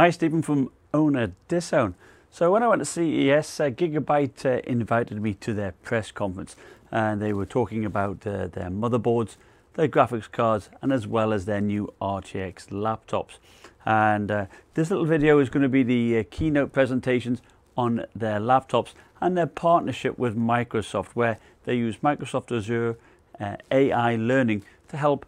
Hi, Stephen from OWNorDisown. So when I went to CES, Gigabyte invited me to their press conference, and they were talking about their motherboards, their graphics cards, and as well as their new RTX laptops. And this little video is going to be the keynote presentations on their laptops and their partnership with Microsoft, where they use Microsoft Azure AI Learning to help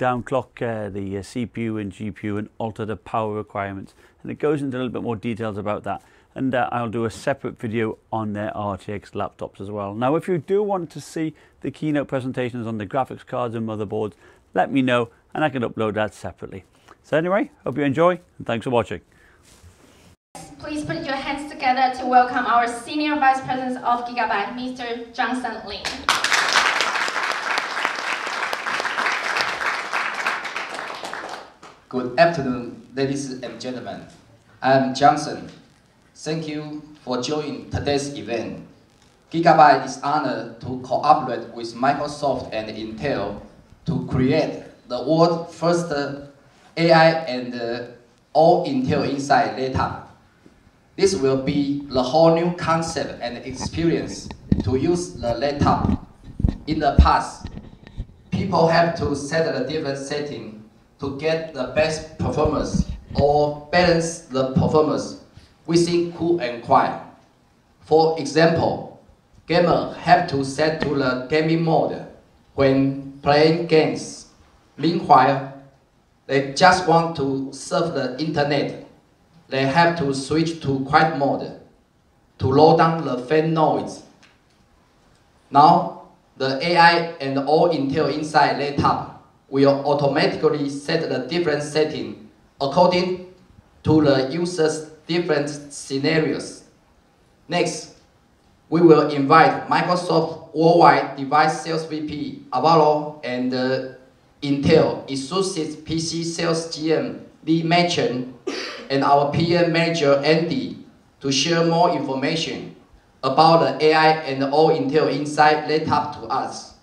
downclock the CPU and GPU and alter the power requirements. And it goes into a little bit more details about that. And I'll do a separate video on their RTX laptops as well. Now, if you do want to see the keynote presentations on the graphics cards and motherboards, let me know and I can upload that separately. So anyway, hope you enjoy and thanks for watching. Please put your hands together to welcome our Senior Vice President of Gigabyte, Mr. Johnson Lin. Good afternoon, ladies and gentlemen. I'm Johnson. Thank you for joining today's event. Gigabyte is honored to cooperate with Microsoft and Intel to create the world's first AI and All Intel Inside laptop. This will be the whole new concept and experience to use the laptop. In the past, people have to set a different setting to get the best performance or balance the performance within Cool and Quiet. For example, gamers have to set to the gaming mode when playing games. Meanwhile, they just want to surf the internet. They have to switch to quiet mode to lower down the fan noise. Now, the AI and All Intel Inside laptop will automatically set the different setting according to the user's different scenarios. Next, we will invite Microsoft Worldwide Device Sales VP Avalon and Intel Associate PC Sales GM Lee Machen and our PM Manager Andy to share more information about the AI and All Intel Inside laptop to us.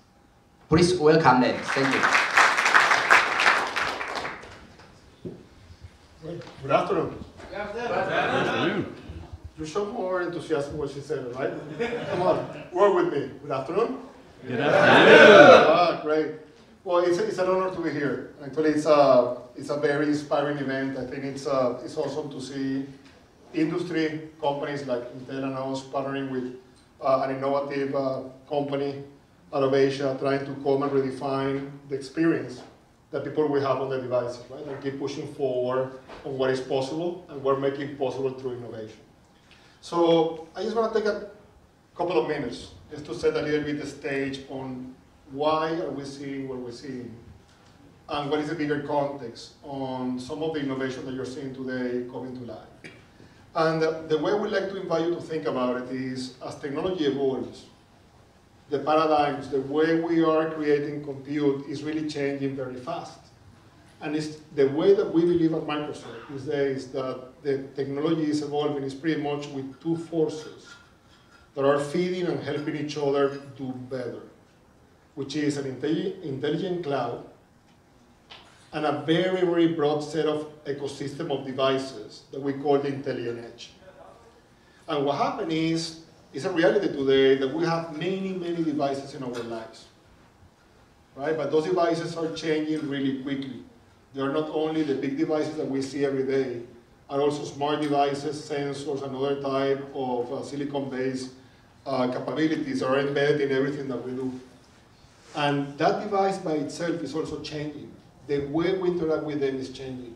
Please welcome them. Thank you. Good afternoon. Good afternoon. Good afternoon. You showed more enthusiasm what she said, right? Come on, work with me. Good afternoon. Good afternoon. Ah, great. Well, it's an honor to be here. Actually, it's a very inspiring event. I think it's awesome to see industry companies like Intel and us partnering with an innovative company out of Asia, trying to come and redefine the experience that people will have on their devices, right? And keep pushing forward on what is possible, and we're making possible through innovation. So I just want to take a couple of minutes just to set a little bit the stage on why are we seeing what we're seeing, and what is the bigger context on some of the innovation that you're seeing today coming to life. And the way we like to invite you to think about it is, as technology evolves, the paradigms, the way we are creating compute is really changing very fast. And it's the way that we believe at Microsoft these days that the technology is evolving is pretty much with two forces that are feeding and helping each other do better, which is an intelligent cloud and a very, very broad set of ecosystem of devices that we call the intelligent edge. And what happened is, it's a reality today that we have many, many devices in our lives, right? But those devices are changing really quickly. They are not only the big devices that we see every day, are also smart devices, sensors, and other type of silicon-based capabilities are embedded in everything that we do. And that device by itself is also changing. The way we interact with them is changing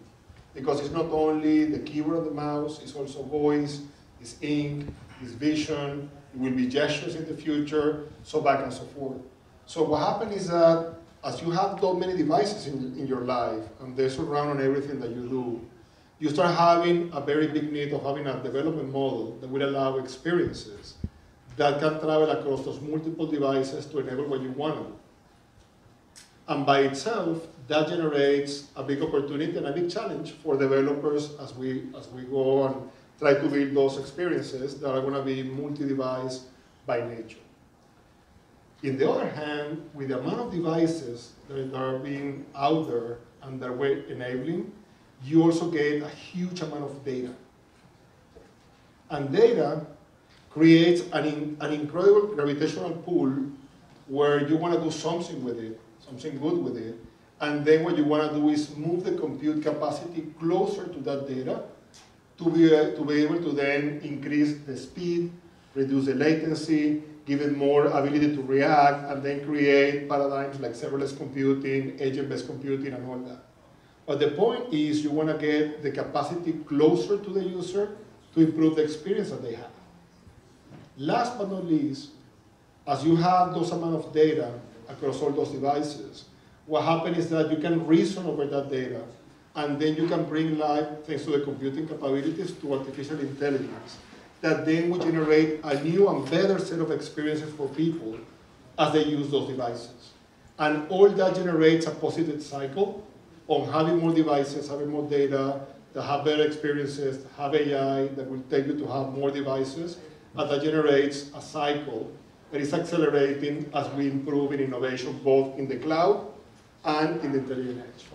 because it's not only the keyboard and the mouse, it's also voice, it's ink, it's vision, it will be gestures in the future, so back and so forth. So what happened is that as you have so many devices in your life, and they surround on everything that you do, you start having a very big need of having a development model that will allow experiences that can travel across those multiple devices to enable what you want to do. And by itself, that generates a big opportunity and a big challenge for developers as we go on. Try to build those experiences that are going to be multi-device by nature. In the other hand, with the amount of devices that are being out there and that we're enabling, you also get a huge amount of data. And data creates an incredible gravitational pull where you want to do something with it, something good with it, and then what you want to do is move the compute capacity closer to that data to be able to then increase the speed, reduce the latency, give it more ability to react, and then create paradigms like serverless computing, agent-based computing, and all that. But the point is you want to get the capacity closer to the user to improve the experience that they have. Last but not least, as you have those amount of data across all those devices, what happens is that you can reason over that data, and then you can bring live, thanks to the computing capabilities, to artificial intelligence that then will generate a new and better set of experiences for people as they use those devices. And all that generates a positive cycle on having more devices, having more data, that have better experiences, have AI that will take you to have more devices, and that generates a cycle that is accelerating as we improve in innovation, both in the cloud and in the intelligent edge.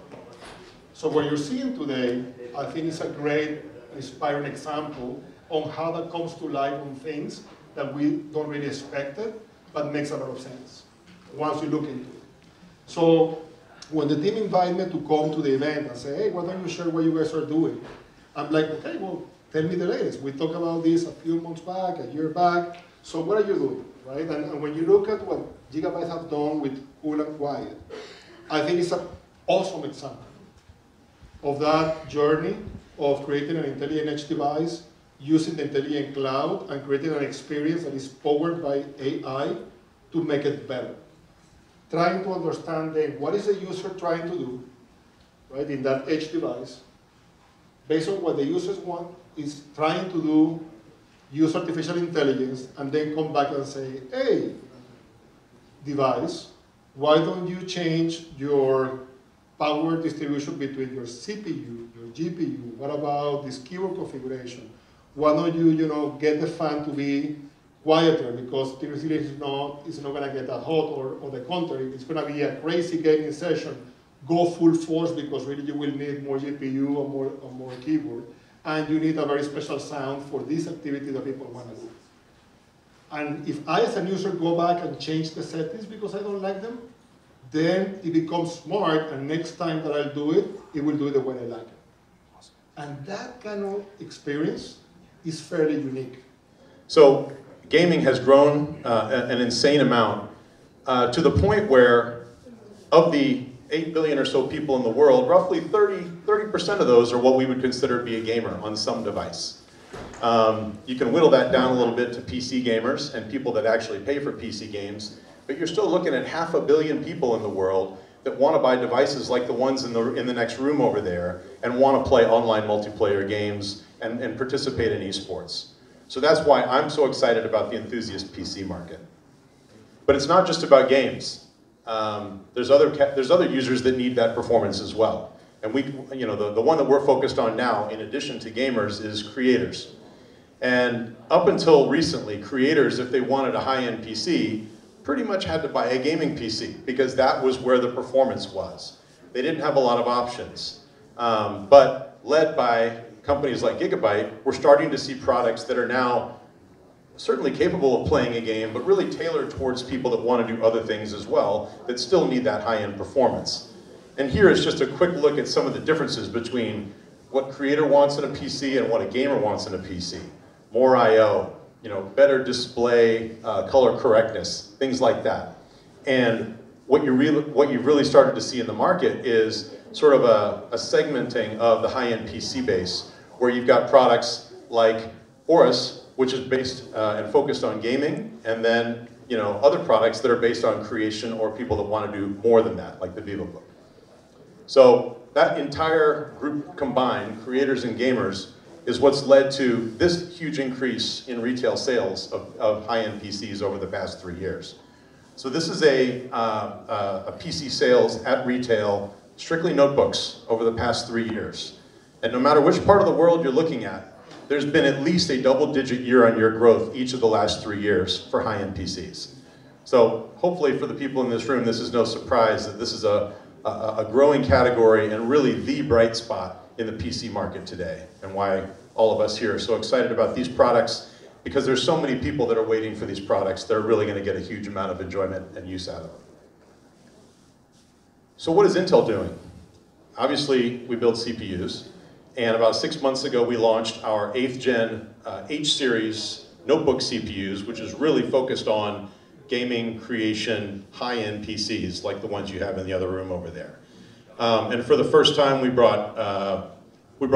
So what you're seeing today, I think is a great, inspiring example on how that comes to life on things that we don't really expect it, but makes a lot of sense once you look into it. So when the team invited me to come to the event and say, hey, why don't you share what you guys are doing? I'm like, okay, well, tell me the latest. We talked about this a few months back, a year back. So what are you doing, right? And when you look at what Gigabyte have done with Cool and Quiet, I think it's an awesome example of that journey of creating an intelligent edge device, using the intelligent cloud, and creating an experience that is powered by AI to make it better. Trying to understand then what is the user trying to do, right, in that edge device, based on what the users want, is trying to do, use artificial intelligence, and then come back and say, hey, device, why don't you change your power distribution between your CPU, your GPU, what about this keyboard configuration? Why don't you, get the fan to be quieter because seriously it's not gonna get that hot, or the contrary, it's gonna be a crazy gaming session. Go full force because really you will need more GPU or more keyboard, and you need a very special sound for this activity that people wanna do. And if I as a user go back and change the settings because I don't like them, then it becomes smart, and next time that I'll do it will do it the way I like it. Awesome. And that kind of experience is fairly unique. So gaming has grown an insane amount to the point where of the 8 billion or so people in the world, roughly 30% of those are what we would consider to be a gamer on some device. You can whittle that down a little bit to PC gamers and people that actually pay for PC games, but you're still looking at 500 million people in the world that want to buy devices like the ones in the next room over there and want to play online multiplayer games and participate in esports. So that's why I'm so excited about the enthusiast PC market. But it's not just about games. There's other users that need that performance as well. And we, the one that we're focused on now, in addition to gamers, is creators. And up until recently, creators, if they wanted a high-end PC, pretty much had to buy a gaming PC because that was where the performance was. They didn't have a lot of options. But led by companies like Gigabyte, we're starting to see products that are now certainly capable of playing a game, but really tailored towards people that want to do other things as well, that still need that high-end performance. And here is just a quick look at some of the differences between what creator wants in a PC and what a gamer wants in a PC. More I/O. Better display, color correctness, things like that. And what you've really started to see in the market is sort of a segmenting of the high-end PC base, where you've got products like Aorus, which is based and focused on gaming, and then other products that are based on creation or people that want to do more than that, like the VivoBook. So that entire group combined, creators and gamers, is what's led to this huge increase in retail sales of high-end PCs over the past 3 years. So this is a PC sales at retail, strictly notebooks, over the past 3 years. And no matter which part of the world you're looking at, there's been at least a double-digit year-on-year growth each of the last 3 years for high-end PCs. So hopefully for the people in this room, this is no surprise that this is a growing category and really the bright spot in the PC market today, and why all of us here are so excited about these products, because there's so many people that are waiting for these products. They're really gonna get a huge amount of enjoyment and use out of them. So what is Intel doing? Obviously, we build CPUs, and about 6 months ago, we launched our 8th gen H-series notebook CPUs, which is really focused on gaming, creation, high-end PCs, like the ones you have in the other room over there. And for the first time, we brought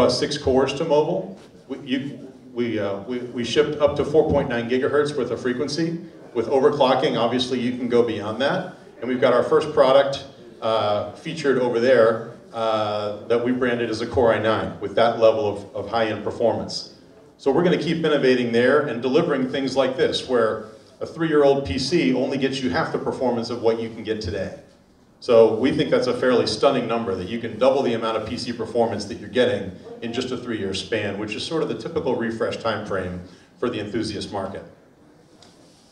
6 cores to mobile. We shipped up to 4.9 gigahertz worth of frequency. With overclocking, obviously, you can go beyond that. And we've got our first product featured over there that we branded as a Core i9 with that level of high-end performance. So we're going to keep innovating there and delivering things like this, where a 3-year-old PC only gets you half the performance of what you can get today. So we think that's a fairly stunning number, that you can double the amount of PC performance that you're getting in just a 3-year span, which is sort of the typical refresh time frame for the enthusiast market.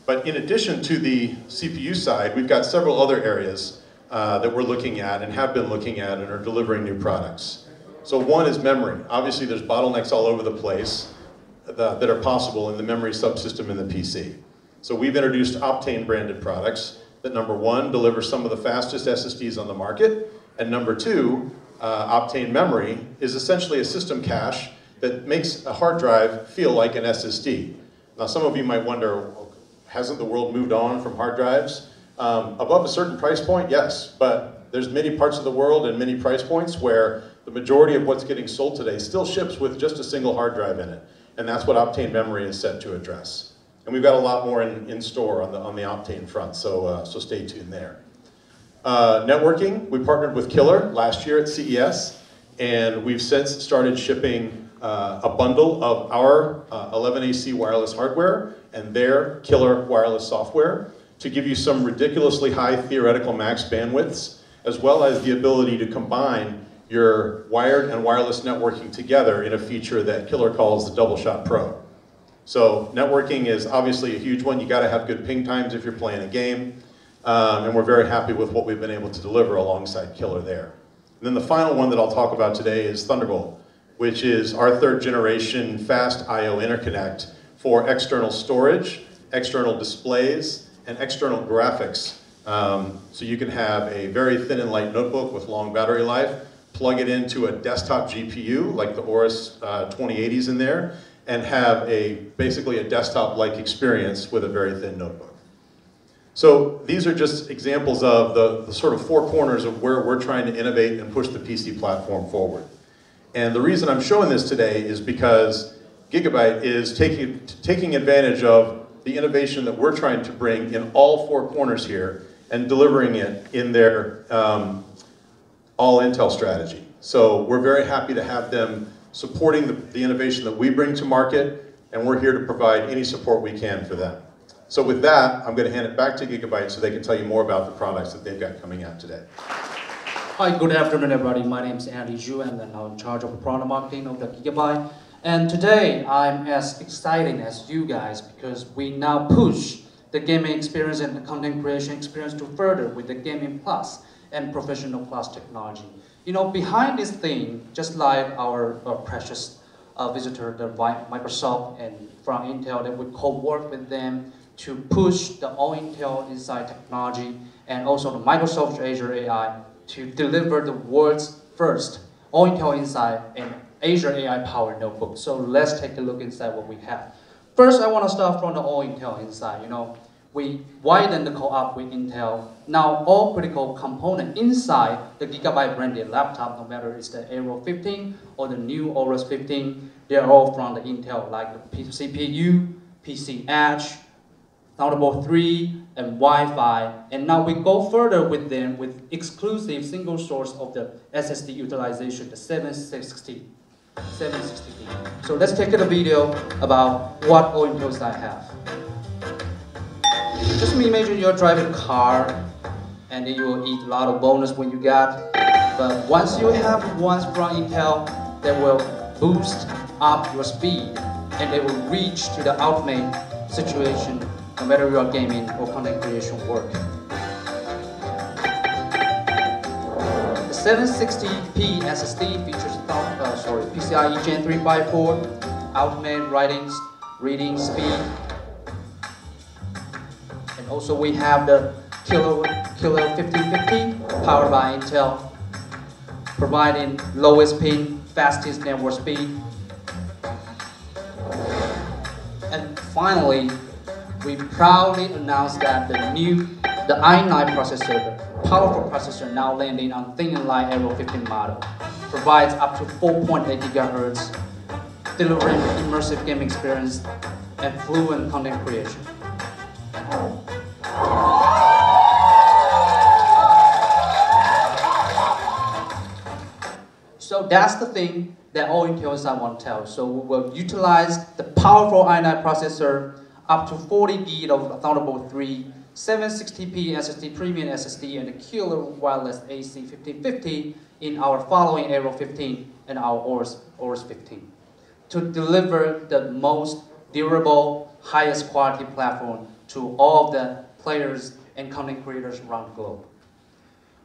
But in addition to the CPU side, we've got several other areas that we're looking at and have been looking at and are delivering new products. So one is memory. Obviously there's bottlenecks all over the place that are possible in the memory subsystem in the PC. So we've introduced Optane branded products that, number one, delivers some of the fastest SSDs on the market, and number two, Optane memory is essentially a system cache that makes a hard drive feel like an SSD. Now some of you might wonder, hasn't the world moved on from hard drives? Above a certain price point, yes, but there's many parts of the world and many price points where the majority of what's getting sold today still ships with just a single hard drive in it, and that's what Optane memory is set to address. And we've got a lot more in store on the Optane front, so stay tuned there. Networking, we partnered with Killer last year at CES, and we've since started shipping a bundle of our 11AC wireless hardware and their Killer wireless software to give you some ridiculously high theoretical max bandwidths, as well as the ability to combine your wired and wireless networking together in a feature that Killer calls the Double Shot Pro. So networking is obviously a huge one. You gotta have good ping times if you're playing a game. And we're very happy with what we've been able to deliver alongside Killer there. And then the final one that I'll talk about today is Thunderbolt, which is our 3rd generation fast IO interconnect for external storage, external displays, and external graphics. So you can have a very thin and light notebook with long battery life, plug it into a desktop GPU like the Aorus 2080s in there, and have basically a desktop-like experience with a very thin notebook. So these are just examples of the sort of 4 corners of where we're trying to innovate and push the PC platform forward. And the reason I'm showing this today is because Gigabyte is taking advantage of the innovation that we're trying to bring in all 4 corners here and delivering it in their all Intel strategy. So we're very happy to have them supporting the innovation that we bring to market, and we're here to provide any support we can for them. So with that, I'm going to hand it back to Gigabyte so they can tell you more about the products that they've got coming out today. Hi, good afternoon, everybody. My name is Andy Zhu, and I'm in charge of product marketing of the Gigabyte. And today, I'm as excited as you guys because we now push the gaming experience and the content creation experience to further with the Gaming Plus and Professional Plus technology. You know, behind this thing, just like our precious visitor, the Microsoft and from Intel, that we co-work with them to push the All Intel Inside technology and also the Microsoft Azure AI to deliver the world's first All Intel Inside and Azure AI powered notebook. So let's take a look inside what we have. First, I want to start from the All Intel Inside. You know, we widen the co-op with Intel. Now all critical components inside the Gigabyte branded laptop, no matter it's the Aero 15 or the new Aorus 15, they're all from the Intel, like the CPU, PCH, Thunderbolt 3, and Wi-Fi. And now we go further with them with exclusive single source of the SSD utilization, the 760p. So let's take a video about what all Intels I have. Just imagine you're driving a car, and then you will eat a lot of bonus when you got. But once you have ones from Intel, they will boost up your speed, and they will reach to the ultimate situation, no matter your gaming or content creation work. The 760p SSD features PCIe Gen 3x4, ultimate reading speed. And also we have the Killer 1550 powered by Intel, providing lowest pin, fastest network speed. And finally, we proudly announced that the i9 processor, powerful processor now landing on thin and light Aero 15 model, provides up to 4.8 GHz, delivering immersive game experience and fluent content creation. So that's the thing that All Intel Inside want to tell. So we will utilize the powerful i9 processor, up to 40 gig of Thunderbolt 3, 760p SSD, premium SSD, and a Killer wireless AC 1550 in our following Aero 15 and our Aorus 15 to deliver the most durable, highest quality platform to all of the players and content creators around the globe.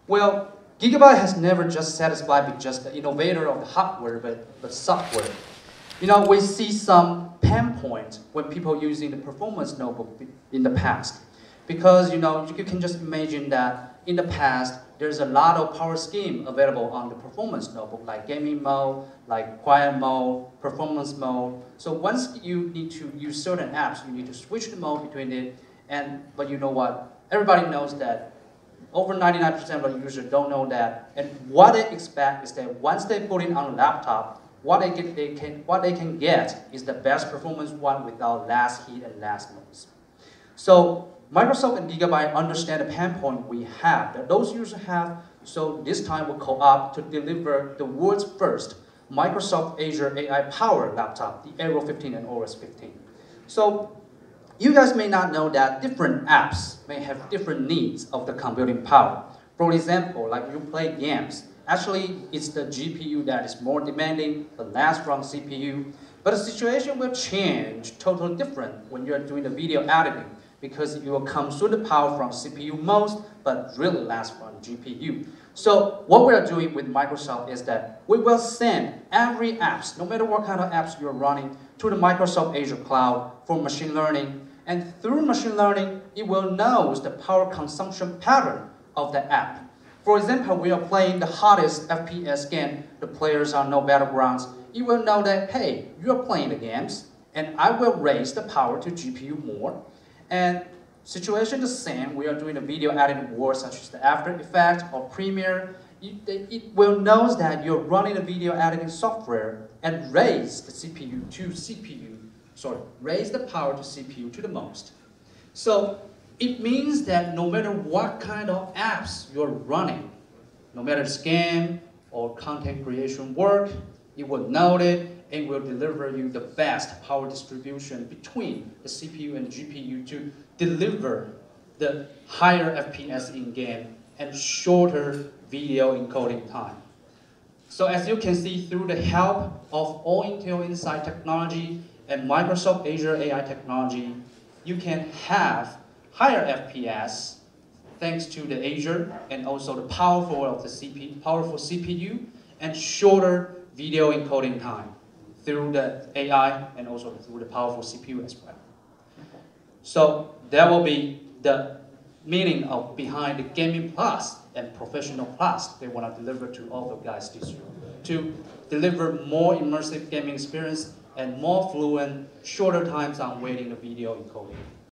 Well, Gigabyte has never just satisfied with just the innovator of the hardware, but software. You know, we see some pain points when people using the performance notebook in the past. Because, you know, you can just imagine that in the past, there's a lot of power scheme available on the performance notebook, like gaming mode, like quiet mode, performance mode. So once you need to use certain apps, you need to switch the mode between it. But you know what? Everybody knows that. Over 99% of the users don't know that. And what they expect is that once they put it on a laptop, what they can get is the best performance one without last heat and last noise. So Microsoft and Gigabyte understand the pain point we have, that those users have, so this time we'll co-op to deliver the world's first Microsoft Azure AI powered laptop, the Aero 15 and Aorus 15. So you guys may not know that different apps may have different needs of the computing power. For example, like you play games, actually, it's the GPU that is more demanding, the less from CPU. But the situation will change totally different when you're doing the video editing, because you will consume the power from CPU most, but really less from GPU. So what we are doing with Microsoft is that we will send every apps, no matter what kind of apps you're running, to the Microsoft Azure Cloud for machine learning. And through machine learning, it will know the power consumption pattern of the app. For example, we are playing the hottest FPS game, the players are no battlegrounds. You will know that, hey, you're playing the games, and I will raise the power to GPU more. And situation the same, we are doing a video editing work such as the After Effects or Premiere. It will know that you're running a video editing software and raise the raise the power to CPU to the most. So it means that no matter what kind of apps you're running, no matter it's game or content creation work, it will know it and will deliver you the best power distribution between the CPU and GPU to deliver the higher FPS in game and shorter video encoding time. So as you can see, through the help of All Intel Inside technology and Microsoft Azure AI technology, you can have higher FPS, thanks to the Azure and also the powerful CPU, and shorter video encoding time through the AI and also through the powerful CPU as well. So that will be the meaning of behind the Gaming Plus and Professional Plus they want to deliver to all the guys this year, to deliver more immersive gaming experience and more fluent, shorter times on waiting the video encoding.